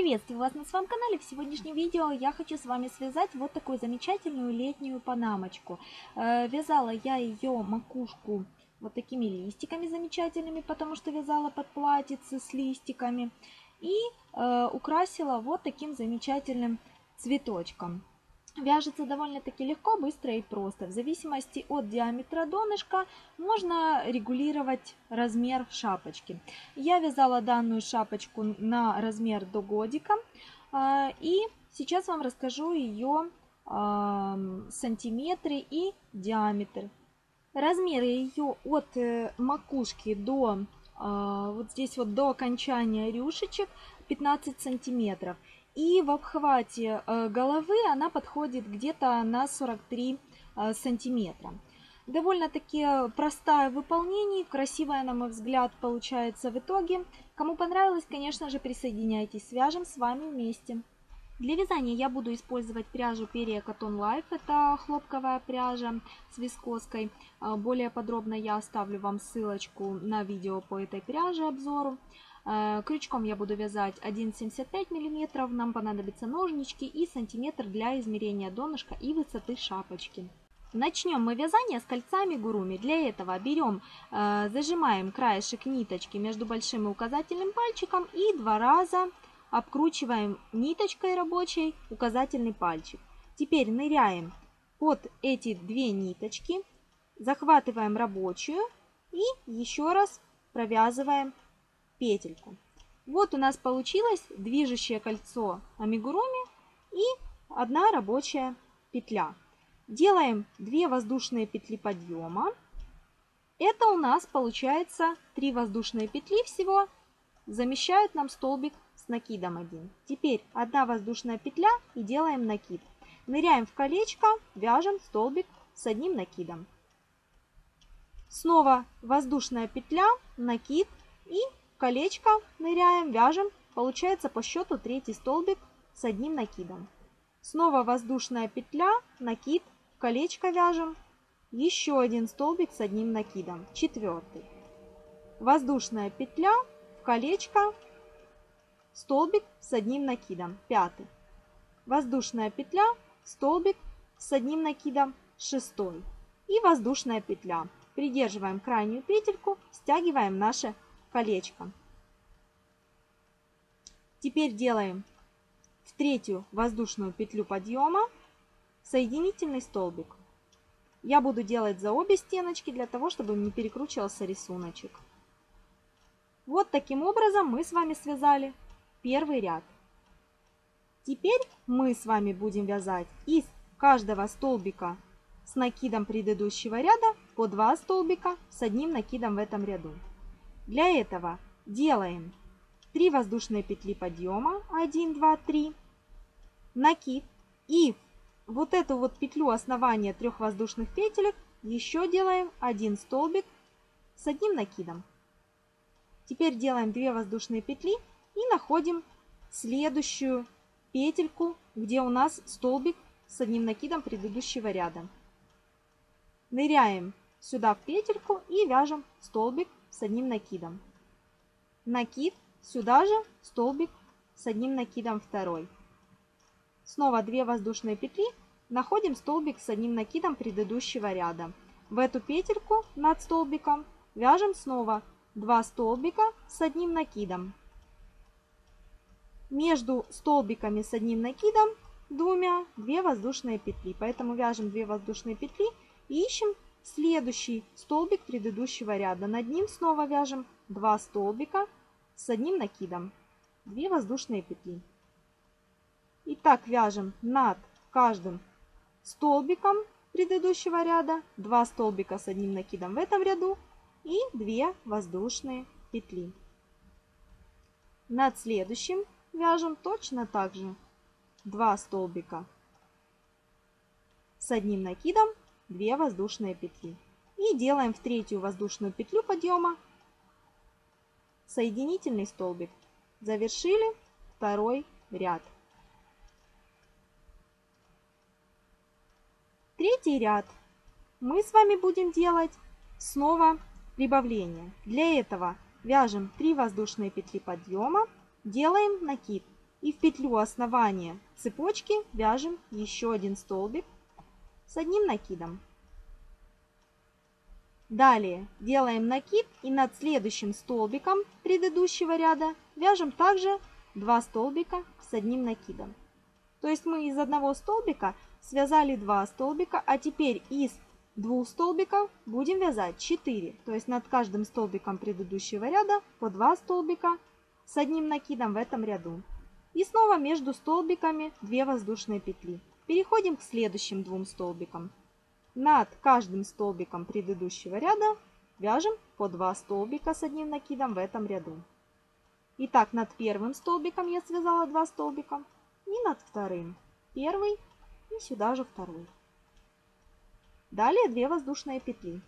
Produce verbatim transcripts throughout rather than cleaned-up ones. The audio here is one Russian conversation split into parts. Приветствую вас на своем канале. В сегодняшнем видео я хочу с вами связать вот такую замечательную летнюю панамочку. Вязала я ее макушку вот такими листиками замечательными, потому что вязала под платьице с листиками. И украсила вот таким замечательным цветочком. Вяжется довольно-таки легко, быстро и просто. В зависимости от диаметра донышка можно регулировать размер шапочки. Я вязала данную шапочку на размер до годика. И сейчас вам расскажу ее сантиметры и диаметр. Размеры ее от макушки до вот здесь вот до окончания рюшечек пятнадцать сантиметров. И в обхвате головы она подходит где-то на сорок три сантиметра. Довольно-таки простая в выполнении, красивая, на мой взгляд, получается в итоге. Кому понравилось, конечно же, присоединяйтесь, свяжем с вами вместе. Для вязания я буду использовать пряжу Peria Cotton Life, это хлопковая пряжа с вискоской. Более подробно я оставлю вам ссылочку на видео по этой пряже, обзору. Крючком я буду вязать один семьдесят пять миллиметров, нам понадобятся ножнички и сантиметр для измерения донышка и высоты шапочки. Начнем мы вязание с кольца амигуруми. Для этого берем, зажимаем краешек ниточки между большим и указательным пальчиком и два раза обкручиваем ниточкой рабочей указательный пальчик. Теперь ныряем под эти две ниточки, захватываем рабочую и еще раз провязываем петельку. Вот у нас получилось движущее кольцо амигуруми и одна рабочая петля. Делаем две воздушные петли подъема. Это у нас получается три воздушные петли всего. Замещают нам столбик с накидом один. Теперь одна воздушная петля и делаем накид. Ныряем в колечко, вяжем столбик с одним накидом. Снова воздушная петля, накид и колечко ныряем, вяжем, получается по счету третий столбик с одним накидом. Снова воздушная петля, накид, колечко вяжем, еще один столбик с одним накидом, четвертый. Воздушная петля, колечко, столбик с одним накидом, пятый. Воздушная петля, столбик с одним накидом, шестой. И воздушная петля. Придерживаем крайнюю петельку, стягиваем наше колечко. Теперь делаем в третью воздушную петлю подъема соединительный столбик. Я буду делать за обе стеночки для того, чтобы не перекручивался рисуночек. Вот таким образом мы с вами связали первый ряд. Теперь мы с вами будем вязать из каждого столбика с накидом предыдущего ряда по два столбика с одним накидом в этом ряду. Для этого делаем три воздушные петли подъема, один, два, три, накид и вот эту вот петлю основания трех воздушных петелек еще делаем один столбик с одним накидом. Теперь делаем две воздушные петли и находим следующую петельку, где у нас столбик с одним накидом предыдущего ряда. Ныряем сюда в петельку и вяжем столбик с одним накидом. Накид, сюда же столбик с одним накидом второй. Снова две воздушные петли, находим столбик с одним накидом предыдущего ряда. В эту петельку над столбиком вяжем снова два столбика с одним накидом. Между столбиками с одним накидом двумя две воздушные петли. Поэтому вяжем две воздушные петли и ищем следующий столбик предыдущего ряда. Над ним снова вяжем два столбика с одним накидом, две воздушные петли. И так вяжем над каждым столбиком предыдущего ряда два столбика с одним накидом в этом ряду и две воздушные петли. Над следующим вяжем точно так же два столбика с одним накидом, две воздушные петли. И делаем в третью воздушную петлю подъема соединительный столбик. Завершили второй ряд. Третий ряд мы с вами будем делать снова прибавление. Для этого вяжем три воздушные петли подъема, делаем накид. И в петлю основания цепочки вяжем еще один столбик с одним накидом. Далее делаем накид и над следующим столбиком предыдущего ряда вяжем также два столбика с одним накидом. То есть мы из одного столбика связали два столбика, а теперь из двух столбиков будем вязать четыре. То есть над каждым столбиком предыдущего ряда по два столбика с одним накидом в этом ряду. И снова между столбиками две воздушные петли. Переходим к следующим двум столбикам. Над каждым столбиком предыдущего ряда вяжем по два столбика с одним накидом в этом ряду. Итак, над первым столбиком я связала два столбика. И над вторым первый и сюда же второй. Далее две воздушные петли.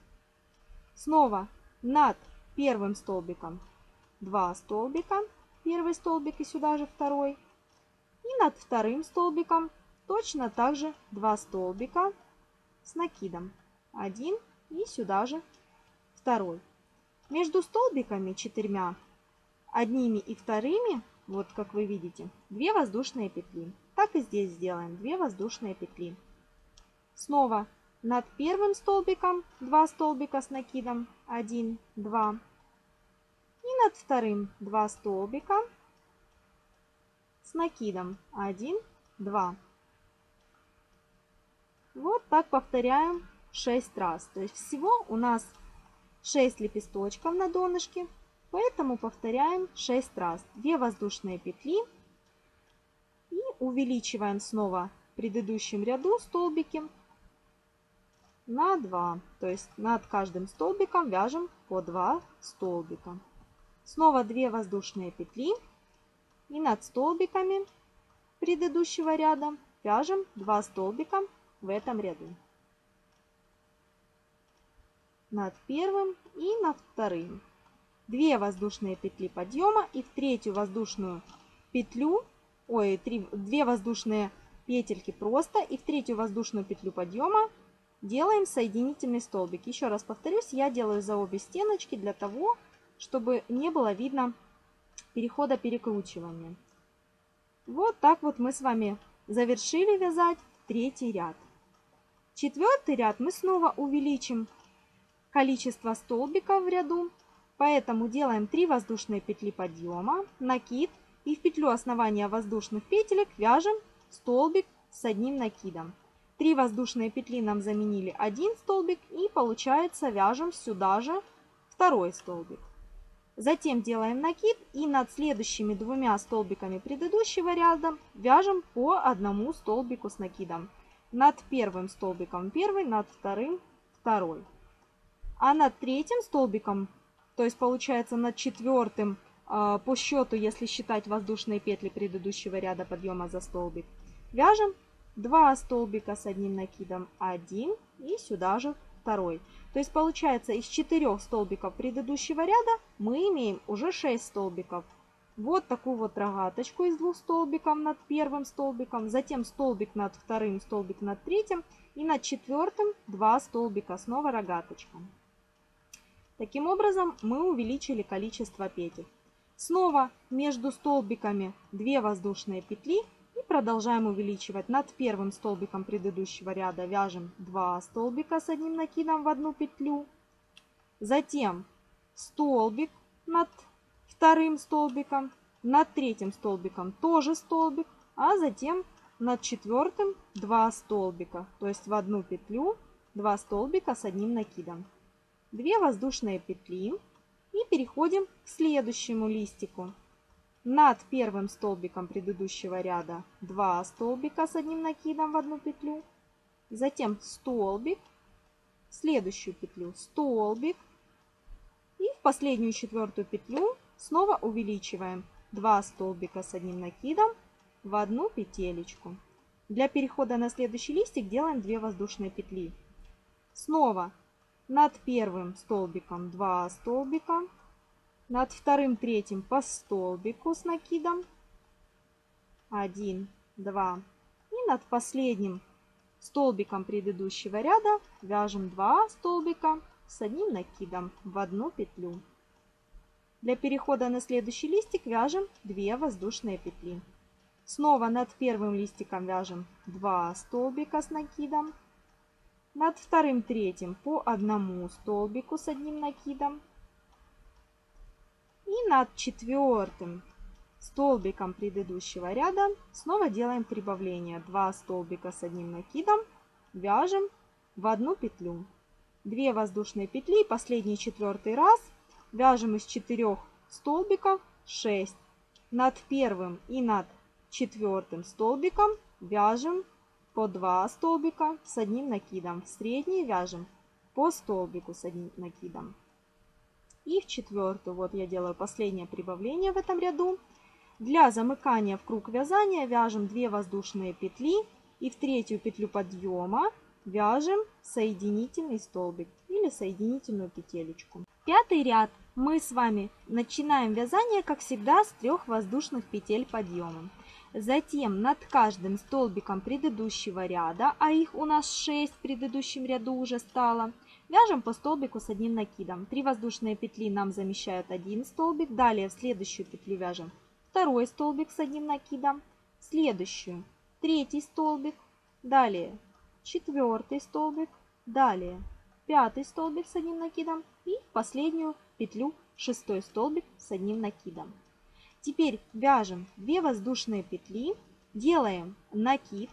Снова над первым столбиком два столбика. Первый столбик и сюда же второй. И над вторым столбиком точно так же два столбика с накидом. Один и сюда же второй. Между столбиками четырьмя, одними и вторыми, вот как вы видите, две воздушные петли. Так и здесь сделаем две воздушные петли. Снова над первым столбиком два столбика с накидом. один, два. И над вторым два столбика с накидом. один, два. Вот так повторяем шесть раз. То есть всего у нас шесть лепесточков на донышке. Поэтому повторяем шесть раз. две воздушные петли. И увеличиваем снова в предыдущем ряду столбики на два. То есть над каждым столбиком вяжем по два столбика. Снова две воздушные петли. И над столбиками предыдущего ряда вяжем два столбика в этом ряду. Над первым и над вторым. две воздушные петли подъема и в третью воздушную петлю, ой, три, две воздушные петельки просто и в третью воздушную петлю подъема делаем соединительный столбик. Еще раз повторюсь, я делаю за обе стеночки для того, чтобы не было видно перехода перекручивания. Вот так вот мы с вами завершили вязать третий ряд. Четвертый ряд мы снова увеличим количество столбиков в ряду. Поэтому делаем три воздушные петли подъема, накид и в петлю основания воздушных петелек вяжем столбик с одним накидом. три воздушные петли нам заменили один столбик и получается вяжем сюда же второй столбик. Затем делаем накид и над следующими двумя столбиками предыдущего ряда вяжем по одному столбику с накидом. Над первым столбиком первый, над вторым второй. А над третьим столбиком, то есть получается над четвертым по счету, если считать воздушные петли предыдущего ряда подъема за столбик, вяжем два столбика с одним накидом, один и сюда же второй. То есть получается из четырёх столбиков предыдущего ряда мы имеем уже шесть столбиков. Вот такую вот рогаточку из двух столбиков над первым столбиком, затем столбик над вторым, столбик над третьим и над четвертым два столбика, снова рогаточка. Таким образом мы увеличили количество петель. Снова между столбиками две воздушные петли и продолжаем увеличивать. Над первым столбиком предыдущего ряда вяжем два столбика с одним накидом в одну петлю. Затем столбик над вторым столбиком, над третьим столбиком тоже столбик, а затем над четвертым два столбика, то есть в одну петлю два столбика с одним накидом. две воздушные петли и переходим к следующему листику. Над первым столбиком предыдущего ряда два столбика с одним накидом в одну петлю, затем столбик, в следующую петлю столбик и в последнюю четвертую петлю снова увеличиваем два столбика с одним накидом в одну петелечку. Для перехода на следующий листик делаем две воздушные петли. Снова над первым столбиком два столбика, над вторым, третьим по столбику с накидом один, два. И над последним столбиком предыдущего ряда вяжем два столбика с одним накидом в одну петлю. Для перехода на следующий листик вяжем две воздушные петли. Снова над первым листиком вяжем два столбика с накидом. Над вторым, третьим по одному столбику с одним накидом. И над четвертым столбиком предыдущего ряда снова делаем прибавление. два столбика с одним накидом вяжем в одну петлю. две воздушные петли, последний четвертый раз вяжем из четырёх столбиков шесть. Над первым и над четвертым столбиком вяжем по два столбика с одним накидом. В средний вяжем по столбику с одним накидом. И в четвертую, вот я делаю последнее прибавление в этом ряду. Для замыкания в круг вязания вяжем две воздушные петли и в третью петлю подъема вяжем соединительный столбик или соединительную петелечку. Пятый ряд. Мы с вами начинаем вязание, как всегда, с трех воздушных петель подъема. Затем над каждым столбиком предыдущего ряда, а их у нас шесть в предыдущем ряду уже стало, вяжем по столбику с одним накидом. три воздушные петли нам замещают один столбик. Далее в следующую петлю вяжем второй столбик с одним накидом. В следующую третий столбик. Далее четвертый столбик. Далее пятый столбик с одним накидом. И в последнюю петлю шестой столбик с одним накидом. Теперь вяжем две воздушные петли. Делаем накид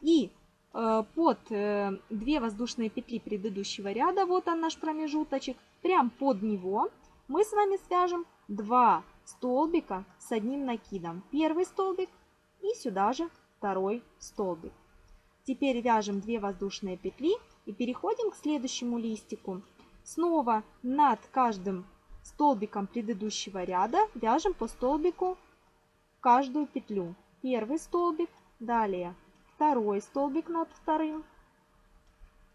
и под две воздушные петли предыдущего ряда, вот он наш промежуточек, прям под него мы с вами свяжем два столбика с одним накидом. Первый столбик и сюда же второй столбик. Теперь вяжем две воздушные петли и переходим к следующему листику. Снова над каждым столбиком предыдущего ряда вяжем по столбику каждую петлю. Первый столбик, далее второй столбик над вторым,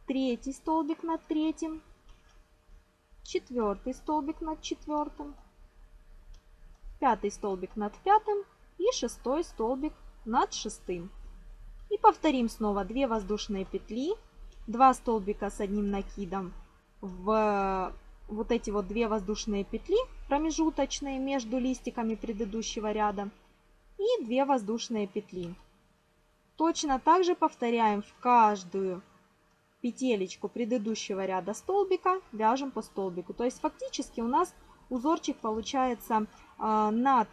третий столбик над третьим, четвертый столбик над четвертым, пятый столбик над пятым и шестой столбик над шестым. И повторим снова две воздушные петли, два столбика с одним накидом в вот эти вот две воздушные петли промежуточные между листиками предыдущего ряда и две воздушные петли. Точно так же повторяем в каждую петелечку предыдущего ряда столбика, вяжем по столбику. То есть фактически у нас узорчик получается над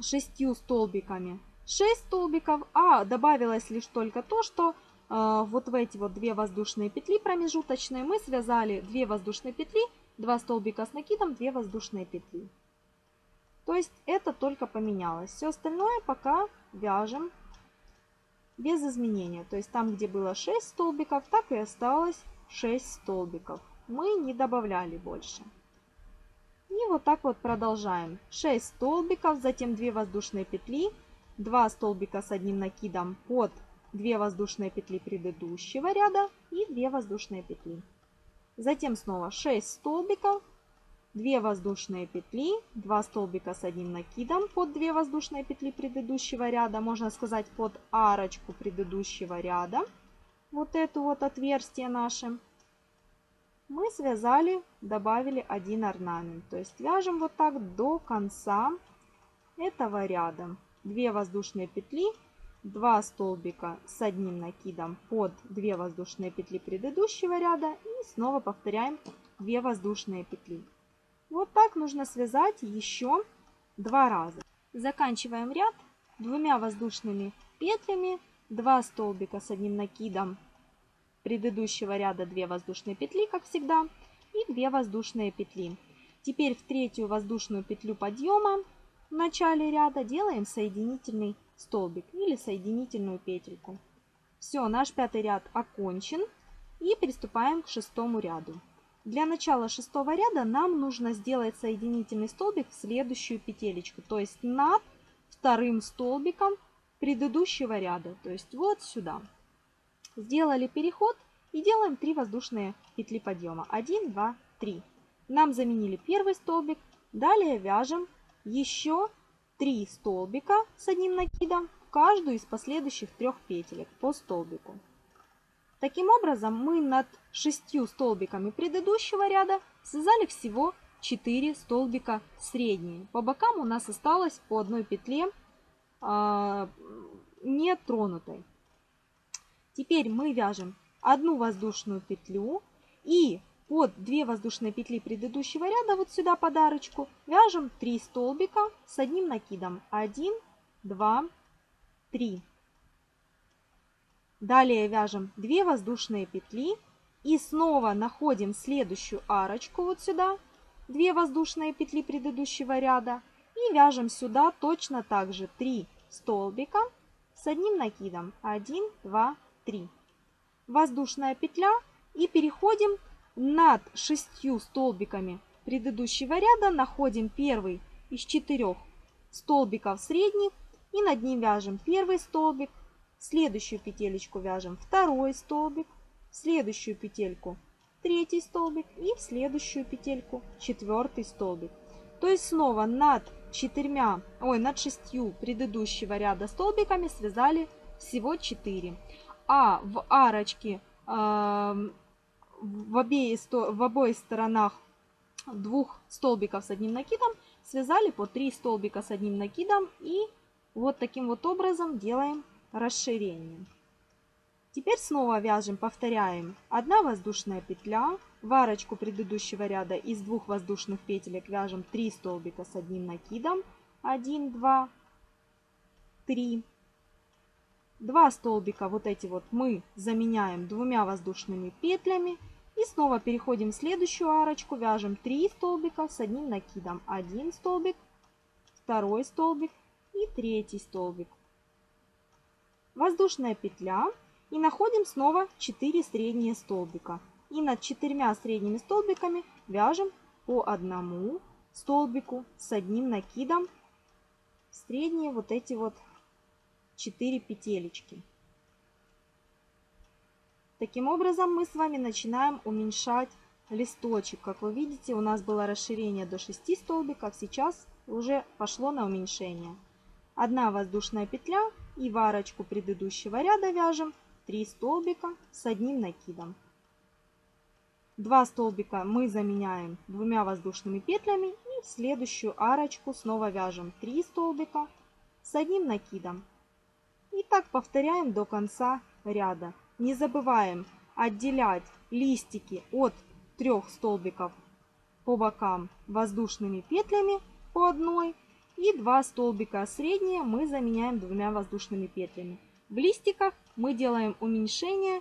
шестью столбиками шесть столбиков, а добавилось лишь только то, что вот в эти вот две воздушные петли промежуточные мы связали две воздушные петли, два столбика с накидом, две воздушные петли. То есть это только поменялось. Все остальное пока вяжем без изменения. То есть там, где было шесть столбиков, так и осталось шесть столбиков. Мы не добавляли больше. И вот так вот продолжаем. шесть столбиков, затем две воздушные петли, два столбика с одним накидом под две воздушные петли предыдущего ряда и две воздушные петли. Затем снова шесть столбиков, две воздушные петли, два столбика с одним накидом под две воздушные петли предыдущего ряда, можно сказать под арочку предыдущего ряда, вот это вот отверстие наше, мы связали, добавили один орнамент. То есть вяжем вот так до конца этого ряда. две воздушные петли, два столбика с одним накидом под две воздушные петли предыдущего ряда и снова повторяем две воздушные петли. Вот так нужно связать еще два раза. Заканчиваем ряд двумя воздушными петлями, два столбика с одним накидом предыдущего ряда, две воздушные петли, как всегда, и две воздушные петли. Теперь в третью воздушную петлю подъема в начале ряда делаем соединительный столбик или соединительную петельку. Все, наш пятый ряд окончен и приступаем к шестому ряду. Для начала шестого ряда нам нужно сделать соединительный столбик в следующую петелечку, то есть над вторым столбиком предыдущего ряда, то есть вот сюда. Сделали переход и делаем три воздушные петли подъема. один, два, три. Нам заменили первый столбик, далее вяжем еще три столбика с одним накидом в каждую из последующих трех петелек по столбику. Таким образом, мы над шестью столбиками предыдущего ряда связали всего четыре столбика средние. По бокам у нас осталось по одной петле нетронутой. Теперь мы вяжем одну воздушную петлю и под две воздушные петли предыдущего ряда, вот сюда под арочку, вяжем три столбика с одним накидом. один, два, три. Далее вяжем две воздушные петли и снова находим следующую арочку, вот сюда, две воздушные петли предыдущего ряда. И вяжем сюда точно так же три столбика с одним накидом. один, два, три. Воздушная петля. И переходим над шестью столбиками предыдущего ряда. Находим первый из четырех столбиков средних. И над ним вяжем первый столбик. В следующую петелечку вяжем второй столбик. В следующую петельку третий столбик. И в следующую петельку четвертый столбик. То есть снова над четырьмя, ой, над шестью предыдущего ряда столбиками связали всего четыре. А в арочке э, в, обеих, в обоих сторонах двух столбиков с одним накидом связали по три столбика с одним накидом. И вот таким вот образом делаем расширение. Теперь снова вяжем, повторяем одна воздушная петля. В арочку предыдущего ряда из двух воздушных петелек вяжем три столбика с одним накидом. один, два, три. два столбика вот эти вот мы заменяем двумя воздушными петлями. И снова переходим в следующую арочку, вяжем три столбика с одним накидом. один столбик, два столбик и три столбик. Воздушная петля. И находим снова четыре средние столбика. И над четырьмя средними столбиками вяжем по одному столбику с одним накидом в средние вот эти вот четыре петелечки. Таким образом мы с вами начинаем уменьшать листочек. Как вы видите, у нас было расширение до шести столбиков, сейчас уже пошло на уменьшение. Одна воздушная петля и в арочку предыдущего ряда вяжем три столбика с одним накидом. два столбика мы заменяем двумя воздушными петлями и в следующую арочку снова вяжем три столбика с одним накидом. И так повторяем до конца ряда. Не забываем отделять листики от трёх столбиков по бокам воздушными петлями по одной и два столбика средние мы заменяем двумя воздушными петлями. В листиках мы делаем уменьшение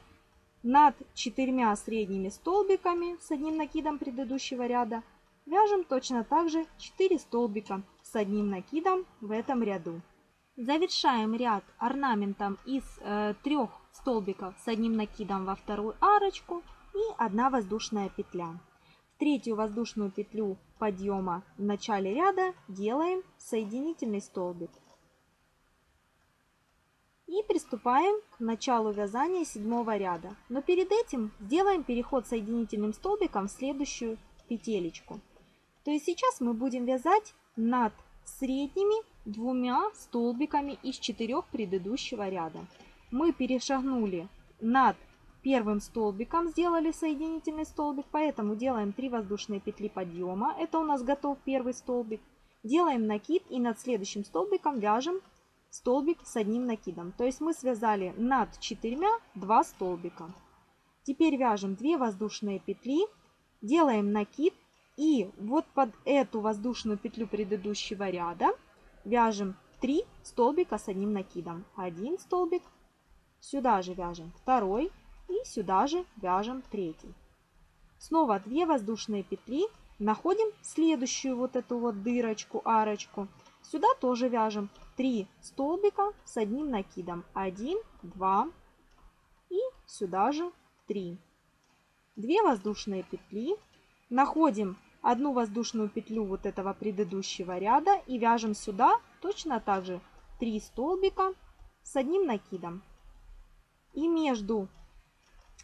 над четырьмя средними столбиками с одним накидом предыдущего ряда. Вяжем точно так же четыре столбика с одним накидом в этом ряду. Завершаем ряд орнаментом из э, трех столбиков с одним накидом во вторую арочку и одна воздушная петля. В третью воздушную петлю подъема в начале ряда делаем соединительный столбик. И приступаем к началу вязания седьмого ряда. Но перед этим сделаем переход соединительным столбиком в следующую петелечку. То есть сейчас мы будем вязать над средними двумя столбиками из четырех предыдущего ряда. Мы перешагнули над первым столбиком, сделали соединительный столбик, поэтому делаем три воздушные петли подъема. Это у нас готов первый столбик. Делаем накид и над следующим столбиком вяжем столбик с одним накидом. То есть мы связали над четырьмя два столбика. Теперь вяжем две воздушные петли, делаем накид и вот под эту воздушную петлю предыдущего ряда вяжем три столбика с одним накидом. один столбик, сюда же вяжем два и сюда же вяжем три. Снова две воздушные петли, находим следующую вот эту вот дырочку, арочку. Сюда тоже вяжем три столбика с одним накидом. один, два и сюда же три. две воздушные петли. Находим одну воздушную петлю вот этого предыдущего ряда и вяжем сюда точно так же три столбика с одним накидом. И между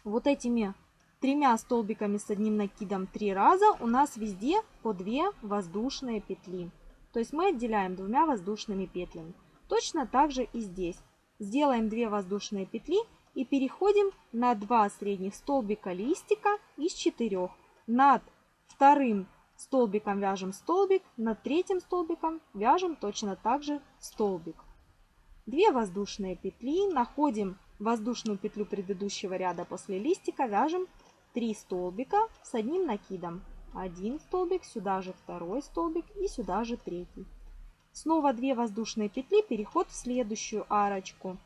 вот этими тремя столбиками с одним накидом три раза у нас везде по две воздушные петли. То есть мы отделяем двумя воздушными петлями. Точно так же и здесь. Сделаем две воздушные петли и переходим на два средних столбика листика из четырех. Над вторым столбиком вяжем столбик, над третьим столбиком вяжем точно так же столбик. две воздушные петли, находим воздушную петлю предыдущего ряда после листика, вяжем три столбика с одним накидом. Один столбик, сюда же второй столбик и сюда же третий. Снова две воздушные петли, переход в следующую арочку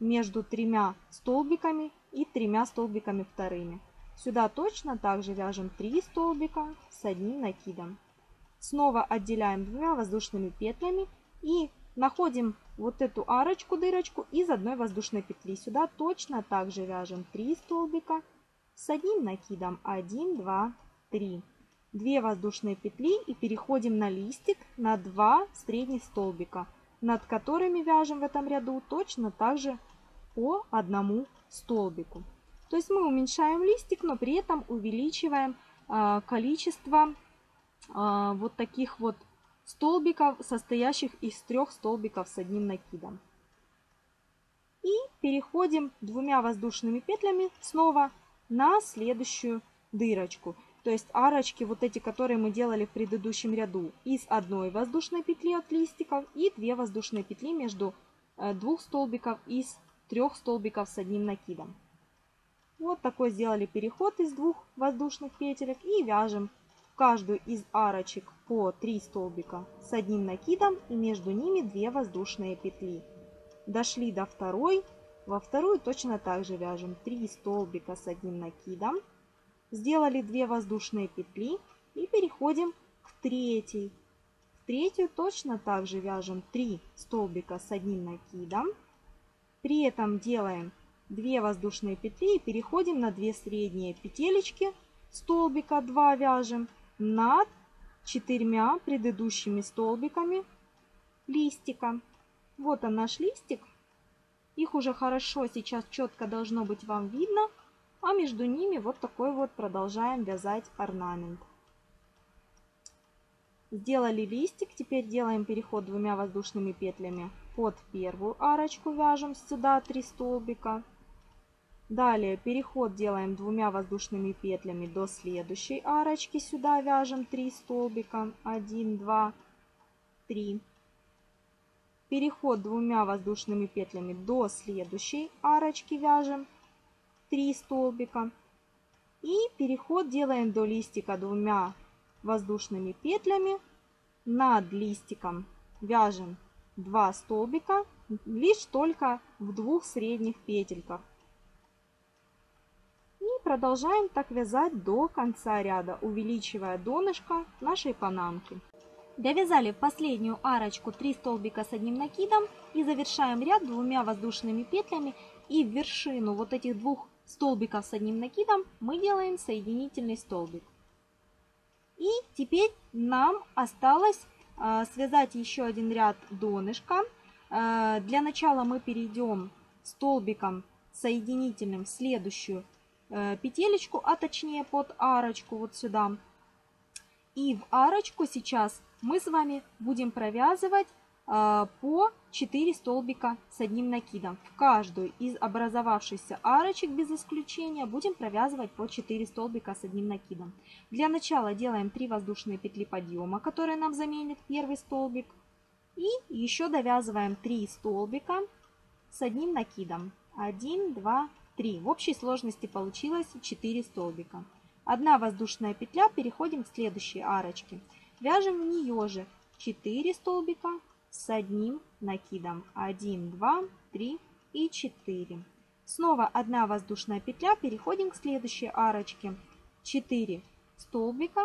между тремя столбиками и тремя столбиками вторыми. Сюда точно также вяжем три столбика с одним накидом. Снова отделяем двумя воздушными петлями и находим вот эту арочку, дырочку из одной воздушной петли. Сюда точно также вяжем три столбика с одним накидом. один, два, три. две воздушные петли и переходим на листик на два средних столбика, над которыми вяжем в этом ряду точно так же по одному столбику. То есть мы уменьшаем листик, но при этом увеличиваем э, количество э, вот таких вот столбиков, состоящих из трех столбиков с одним накидом. И переходим двумя воздушными петлями снова на следующую дырочку. То есть арочки, вот эти, которые мы делали в предыдущем ряду, из одной воздушной петли от листиков и две воздушные петли между двух столбиков из трех столбиков с одним накидом. Вот такой сделали переход из двух воздушных петелек и вяжем в каждую из арочек по три столбика с одним накидом и между ними две воздушные петли. Дошли до второй, во вторую точно так же вяжем три столбика с одним накидом. Сделали две воздушные петли и переходим к третьей. В третью точно так же вяжем три столбика с одним накидом. При этом делаем две воздушные петли и переходим на две средние петелечки. Столбика два вяжем над четырьмя предыдущими столбиками листика. Вот он наш листик. Их уже хорошо сейчас четко должно быть вам видно. А между ними вот такой вот продолжаем вязать орнамент. Сделали листик, теперь делаем переход двумя воздушными петлями под первую арочку, вяжем сюда три столбика. Далее переход делаем двумя воздушными петлями до следующей арочки, сюда вяжем три столбика. один, два, три. Переход двумя воздушными петлями до следующей арочки, вяжем три столбика. И переход делаем до листика двумя воздушными петлями, над листиком вяжем два столбика, лишь только в двух средних петельках, и продолжаем так вязать до конца ряда, увеличивая донышко нашей панамки. Довязали последнюю арочку три столбика с одним накидом и завершаем ряд двумя воздушными петлями, и в вершину вот этих двух столбиков с одним накидом мы делаем соединительный столбик. И теперь нам осталось э, связать еще один ряд донышка. Э, для начала мы перейдем столбиком соединительным в следующую э, петелечку, а точнее под арочку вот сюда. И в арочку сейчас мы с вами будем провязывать э, по четыре столбика с одним накидом. В каждую из образовавшихся арочек без исключения будем провязывать по четыре столбика с одним накидом. Для начала делаем три воздушные петли подъема, которые нам заменят первый столбик. И еще довязываем три столбика с одним накидом. один, два, три. В общей сложности получилось четыре столбика. одна воздушная петля, переходим к следующей арочке. Вяжем в нее же четыре столбика с одним накидом. один, два, три и четыре. Снова одна воздушная петля, переходим к следующей арочке. четыре столбика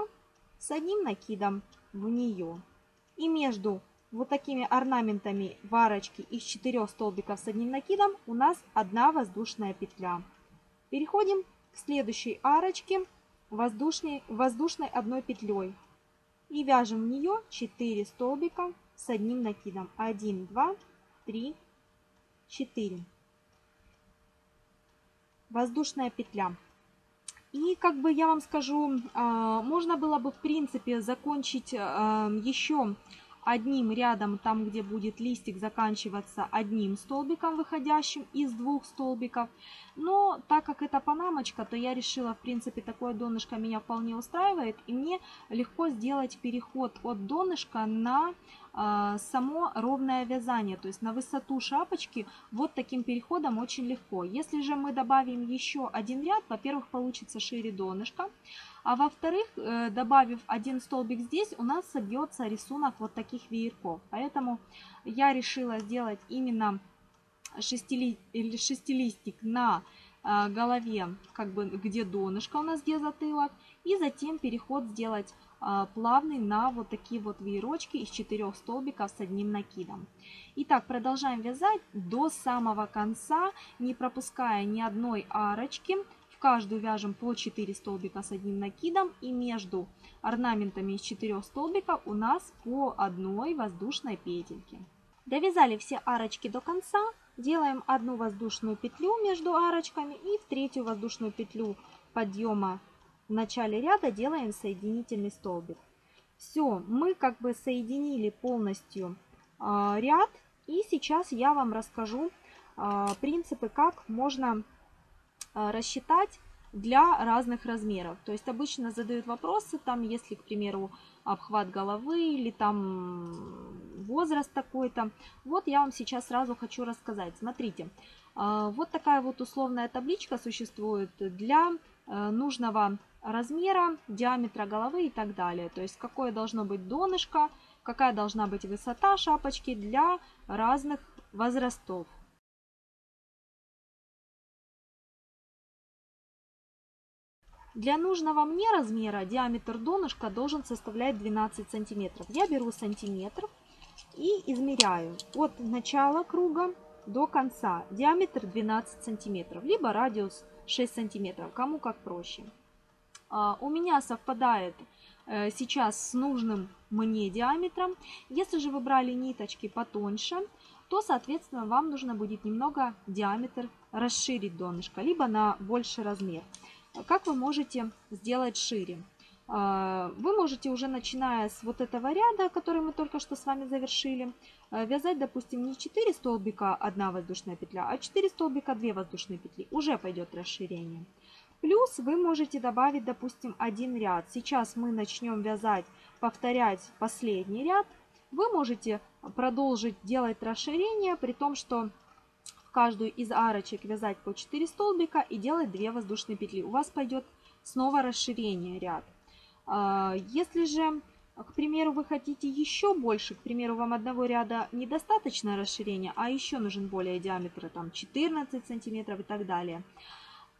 с одним накидом в нее. И между вот такими орнаментами в арочке из четырёх столбиков с одним накидом у нас одна воздушная петля. Переходим к следующей арочке воздушной, воздушной одной петлей. И вяжем в нее четыре столбика с одним накидом. один, два, три, четыре. Воздушная петля. И как бы я вам скажу, можно было бы в принципе закончить еще одним рядом, там где будет листик заканчиваться одним столбиком, выходящим из двух столбиков. Но так как это панамочка, то я решила, в принципе, такое донышко меня вполне устраивает. И мне легко сделать переход от донышка на само ровное вязание, то есть на высоту шапочки вот таким переходом очень легко. Если же мы добавим еще один ряд, во-первых, получится шире донышко, а во-вторых, добавив один столбик здесь, у нас собьется рисунок вот таких веерков. Поэтому я решила сделать именно шестилистик на голове, как бы где донышко у нас, где затылок, и затем переход сделать плавный на вот такие вот веерочки из четырех столбиков с одним накидом. Итак, продолжаем вязать до самого конца, не пропуская ни одной арочки. В каждую вяжем по четыре столбика с одним накидом, и между орнаментами из четырех столбиков у нас по одной воздушной петельке. Довязали все арочки до конца, делаем одну воздушную петлю между арочками и в третью воздушную петлю подъема в начале ряда делаем соединительный столбик. Все, мы как бы соединили полностью э, ряд, и сейчас я вам расскажу э, принципы, как можно э, рассчитать для разных размеров. То есть обычно задают вопросы, там, если, к примеру, обхват головы или там возраст такой-то. Вот я вам сейчас сразу хочу рассказать. Смотрите, э, вот такая вот условная табличка существует для э, нужного размера, диаметра головы и так далее. То есть какое должно быть донышко, какая должна быть высота шапочки для разных возрастов. Для нужного мне размера диаметр донышка должен составлять двенадцать сантиметров. Я беру сантиметр и измеряю от начала круга до конца. Диаметр двенадцать сантиметров, либо радиус шесть сантиметров, кому как проще. У меня совпадает сейчас с нужным мне диаметром. Если же вы брали ниточки потоньше, то, соответственно, вам нужно будет немного диаметр расширить донышко, либо на больший размер. Как вы можете сделать шире? Вы можете уже, начиная с вот этого ряда, который мы только что с вами завершили, вязать, допустим, не четыре столбика одна воздушная петля, а четыре столбика две воздушные петли. Уже пойдет расширение. Плюс вы можете добавить, допустим, один ряд. Сейчас мы начнем вязать, повторять последний ряд. Вы можете продолжить делать расширение, при том, что в каждую из арочек вязать по четыре столбика и делать две воздушные петли. У вас пойдет снова расширение ряд. Если же, к примеру, вы хотите еще больше, к примеру, вам одного ряда недостаточно расширения, а еще нужен более диаметр, там, четырнадцать сантиметров и так далее,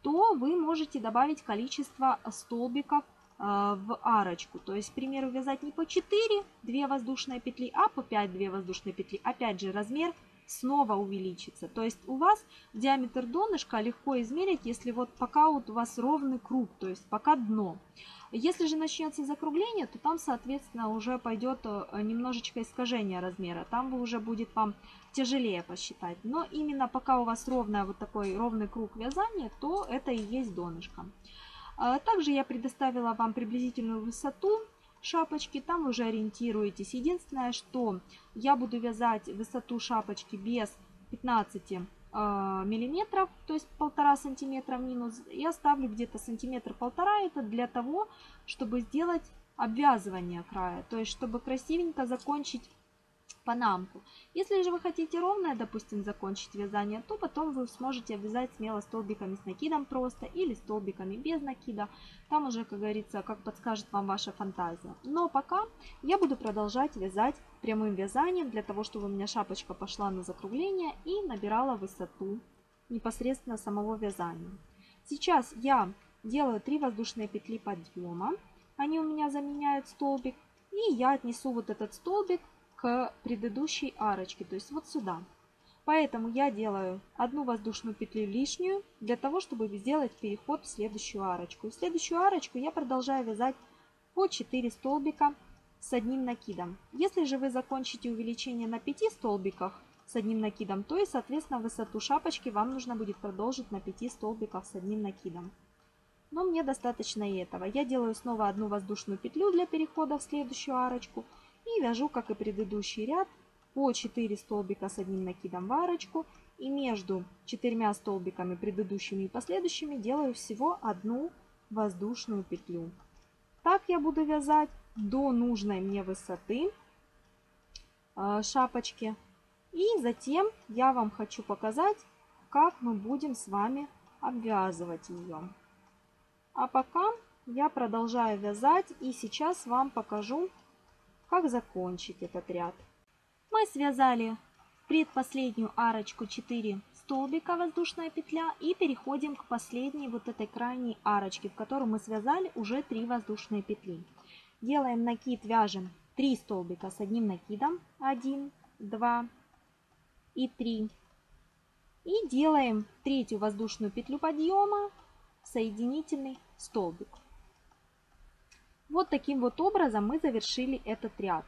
то вы можете добавить количество столбиков в арочку. То есть, к примеру, вязать не по четыре, две воздушные петли, а по пять, две воздушные петли. Опять же, размер снова увеличится. То есть у вас диаметр донышка легко измерить, если вот пока вот у вас ровный круг, то есть пока дно. Если же начнется закругление, то там, соответственно, уже пойдет немножечко искажение размера. Там уже будет вам тяжелее посчитать. Но именно пока у вас ровная, вот такой ровный круг вязания, то это и есть донышко. Также я предоставила вам приблизительную высоту шапочки, там уже ориентируетесь. Единственное, что я буду вязать высоту шапочки без пятнадцати миллиметров, то есть полтора сантиметра минус, я оставлю где-то сантиметр полтора, это для того, чтобы сделать обвязывание края, то есть чтобы красивенько закончить панамку. Если же вы хотите ровное, допустим, закончить вязание, то потом вы сможете обвязать смело столбиками с накидом просто или столбиками без накида. Там уже, как говорится, как подскажет вам ваша фантазия. Но пока я буду продолжать вязать прямым вязанием, для того, чтобы у меня шапочка пошла на закругление и набирала высоту непосредственно самого вязания. Сейчас я делаю три воздушные петли подъема. Они у меня заменяют столбик. И я отнесу вот этот столбик к предыдущей арочке, то есть вот сюда. Поэтому я делаю одну воздушную петлю лишнюю, для того, чтобы сделать переход в следующую арочку. И в следующую арочку я продолжаю вязать по четыре столбика с одним накидом. Если же вы закончите увеличение на пяти столбиках с одним накидом, то и, соответственно, высоту шапочки вам нужно будет продолжить на пяти столбиках с одним накидом. Но мне достаточно и этого. Я делаю снова одну воздушную петлю для перехода в следующую арочку. И вяжу, как и предыдущий ряд, по четыре столбика с одним накидом в арочку. И между четырьмя столбиками предыдущими и последующими делаю всего одну воздушную петлю. Так я буду вязать до нужной мне высоты. шапочки. И затем я вам хочу показать, как мы будем с вами обвязывать ее. А пока я продолжаю вязать, и сейчас вам покажу, как закончить этот ряд. Мы связали предпоследнюю арочку, четыре столбика, воздушная петля, и переходим к последней вот этой крайней арочке, в которой мы связали уже три воздушные петли. Делаем накид, вяжем три столбика с одним накидом, один, два и три. И делаем третью воздушную петлю подъема, соединительный столбик. Вот таким вот образом мы завершили этот ряд.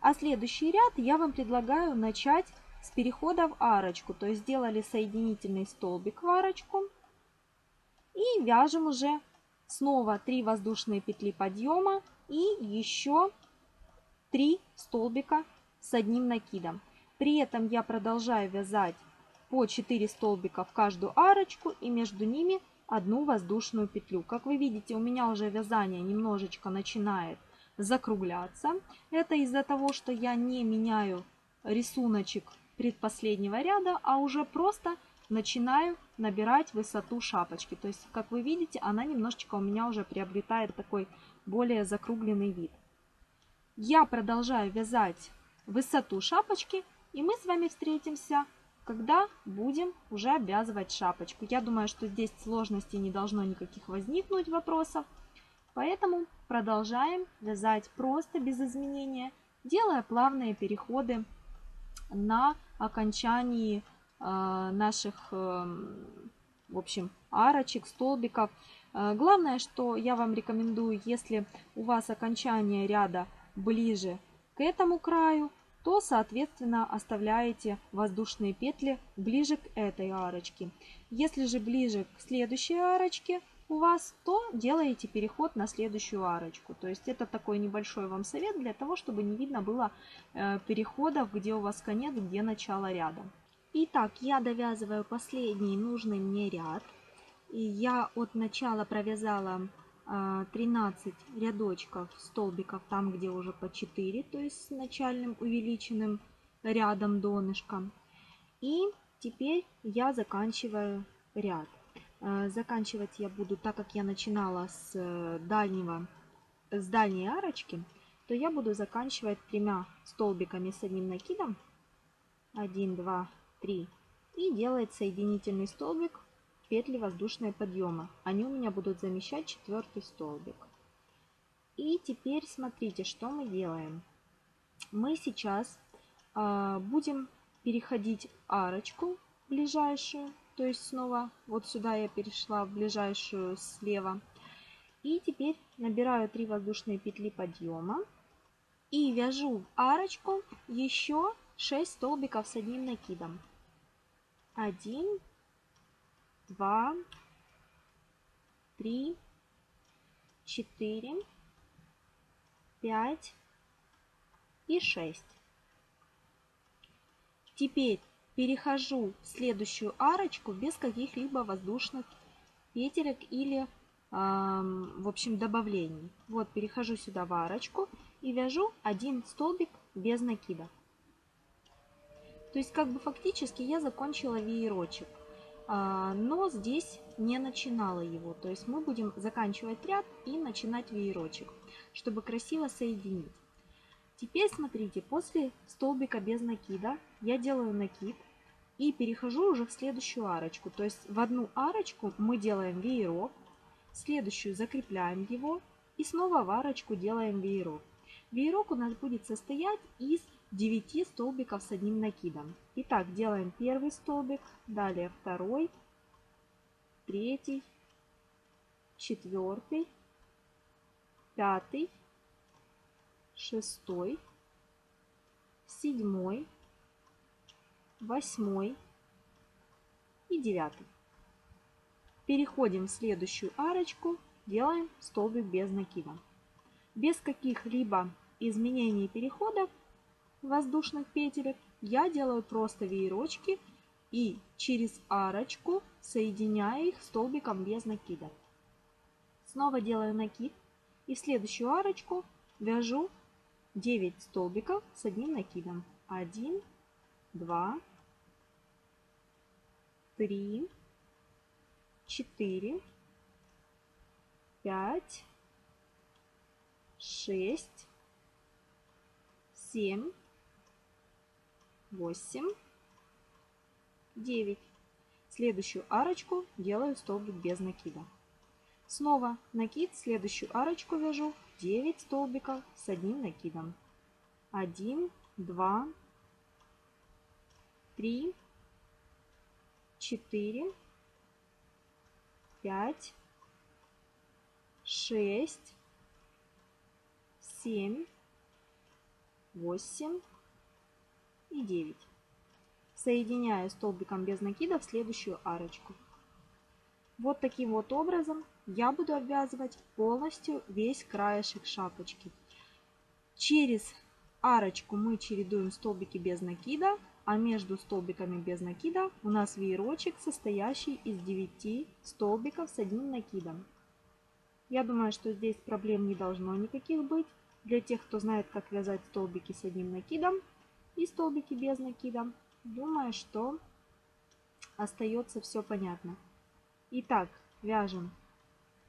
А следующий ряд я вам предлагаю начать с перехода в арочку. То есть сделали соединительный столбик в арочку. И вяжем уже снова три воздушные петли подъема и еще три столбика с одним накидом. При этом я продолжаю вязать по четыре столбика в каждую арочку и между ними одну воздушную петлю. Как вы видите, у меня уже вязание немножечко начинает закругляться. Это из-за того, что я не меняю рисуночек предпоследнего ряда, а уже просто начинаю набирать высоту шапочки. То есть, как вы видите, она немножечко у меня уже приобретает такой более закругленный вид. Я продолжаю вязать высоту шапочки, и мы с вами встретимся, когда будем уже обвязывать шапочку. Я думаю, что здесь сложностей не должно никаких возникнуть, вопросов. Поэтому продолжаем вязать просто без изменения, делая плавные переходы на окончании наших, в общем, арочек, столбиков. Главное, что я вам рекомендую, если у вас окончание ряда ближе к этому краю, то, соответственно, оставляете воздушные петли ближе к этой арочке. Если же ближе к следующей арочке у вас, то делаете переход на следующую арочку. То есть это такой небольшой вам совет для того, чтобы не видно было переходов, где у вас конец, где начало ряда. Итак, я довязываю последний нужный мне ряд. И я от начала провязала тринадцать рядочков столбиков там, где уже по четыре, то есть с начальным увеличенным рядом донышком. И теперь я заканчиваю ряд. Заканчивать я буду, так как я начинала с дальнего, с дальней арочки, то я буду заканчивать тремя столбиками с одним накидом, один, два, три, и делать соединительный столбик, петли воздушные подъема. Они у меня будут замещать четвертый столбик. И теперь смотрите, что мы делаем. Мы сейчас э, будем переходить арочку ближайшую, то есть снова вот сюда я перешла, в ближайшую слева. И теперь набираю три воздушные петли подъема и вяжу в арочку еще шесть столбиков с одним накидом. один, два, три, четыре, пять и шесть. Теперь перехожу в следующую арочку без каких-либо воздушных петелек или, э, в общем, добавлений. Вот, перехожу сюда в арочку и вяжу один столбик без накида. То есть, как бы фактически я закончила веерочек, но здесь не начинала его. То есть мы будем заканчивать ряд и начинать веерочек, чтобы красиво соединить. Теперь смотрите, после столбика без накида я делаю накид и перехожу уже в следующую арочку. То есть в одну арочку мы делаем веерок, следующую закрепляем его и снова в арочку делаем веерок. Веерок у нас будет состоять из девяти столбиков с одним накидом. Итак, делаем первый столбик, далее второй, третий, четвертый, пятый, шестой, седьмой, восьмой и девятый. Переходим в следующую арочку, делаем столбик без накида. Без каких-либо изменений и переходов воздушных петелек я делаю просто веерочки и через арочку соединяю их столбиком без накида. Снова делаю накид и в следующую арочку вяжу девять столбиков с одним накидом. один, два, три, четыре, пять, шесть, семь, восемь, девять. Следующую арочку делаю столбик без накида. Снова накид, следующую арочку вяжу девять столбиков с одним накидом. один, два, три, четыре, пять, шесть, семь, восемь и девять. Соединяю столбиком без накида в следующую арочку. Вот таким вот образом я буду обвязывать полностью весь краешек шапочки. Через арочку мы чередуем столбики без накида, а между столбиками без накида у нас веерочек, состоящий из девяти столбиков с одним накидом. Я думаю, что здесь проблем не должно никаких быть. Для тех, кто знает, как вязать столбики с одним накидом и столбики без накида, думаю, что остается все понятно. Итак, вяжем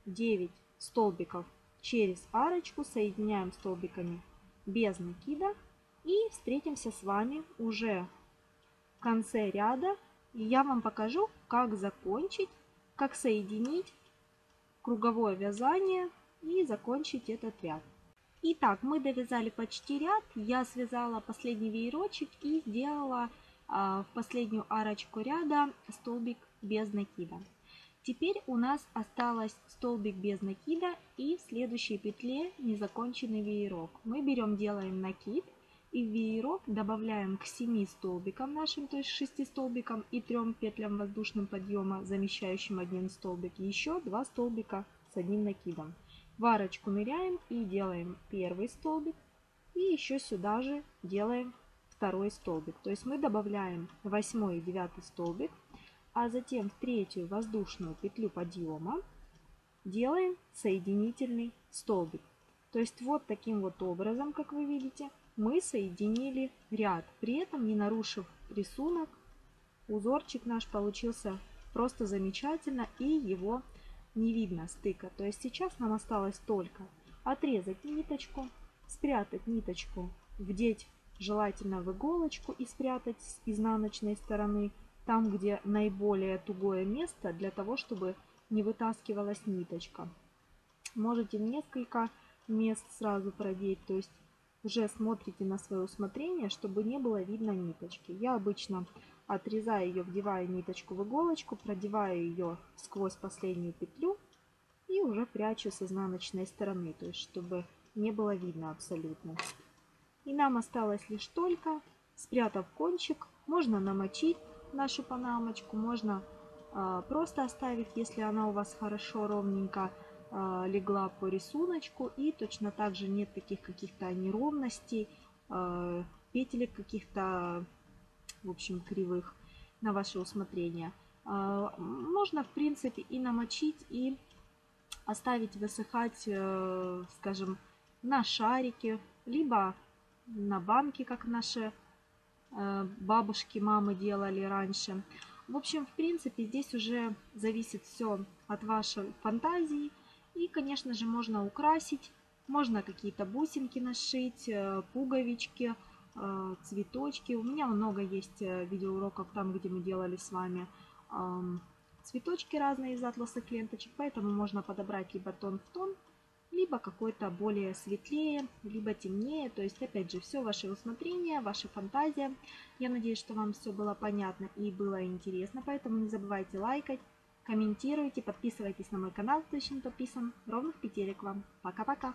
девять столбиков через арочку, соединяем столбиками без накида и встретимся с вами уже в конце ряда, и я вам покажу, как закончить, как соединить круговое вязание и закончить этот ряд. Итак, мы довязали почти ряд, я связала последний веерочек и сделала а, в последнюю арочку ряда столбик без накида. Теперь у нас осталось столбик без накида и в следующей петле незаконченный веерок. Мы берем, делаем накид и в веерок добавляем к семь столбикам нашим, то есть шесть столбикам и трем петлям воздушным подъема, замещающим один столбик, еще два столбика с одним накидом. В арочку ныряем и делаем первый столбик и еще сюда же делаем второй столбик. То есть мы добавляем восьмой и девятый столбик, а затем в третью воздушную петлю подъема делаем соединительный столбик. То есть вот таким вот образом, как вы видите, мы соединили ряд, при этом не нарушив рисунок. Узорчик наш получился просто замечательно, и его не видно стыка. То есть сейчас нам осталось только отрезать ниточку, спрятать ниточку, вдеть желательно в иголочку и спрятать с изнаночной стороны, там, где наиболее тугое место, для того, чтобы не вытаскивалась ниточка. Можете несколько мест сразу продеть, то есть уже смотрите на свое усмотрение, чтобы не было видно ниточки. Я обычно отрезаю ее, вдеваю ниточку в иголочку, продеваю ее сквозь последнюю петлю и уже прячу с изнаночной стороны, то есть чтобы не было видно абсолютно. И нам осталось лишь только, спрятав кончик, можно намочить нашу панамочку, можно э, просто оставить, если она у вас хорошо ровненько э, легла по рисунку и точно так же нет таких каких-то неровностей, э, петелек каких-то, в общем, кривых, на ваше усмотрение. Э, можно, в принципе, и намочить, и оставить высыхать, э, скажем, на шарике, либо на банке, как наши бабушки, мамы делали раньше. В общем, в принципе, здесь уже зависит все от вашей фантазии. И, конечно же, можно украсить, можно какие-то бусинки нашить, пуговички, цветочки. У меня много есть видеоуроков там, где мы делали с вами цветочки разные из атласа клеточек, поэтому можно подобрать либо тон в тон, либо какой-то более светлее, либо темнее. То есть, опять же, все ваше усмотрение, ваша фантазия. Я надеюсь, что вам все было понятно и было интересно. Поэтому не забывайте лайкать, комментируйте, подписывайтесь на мой канал, кто еще не подписан. Ровных петелек вам. Пока-пока!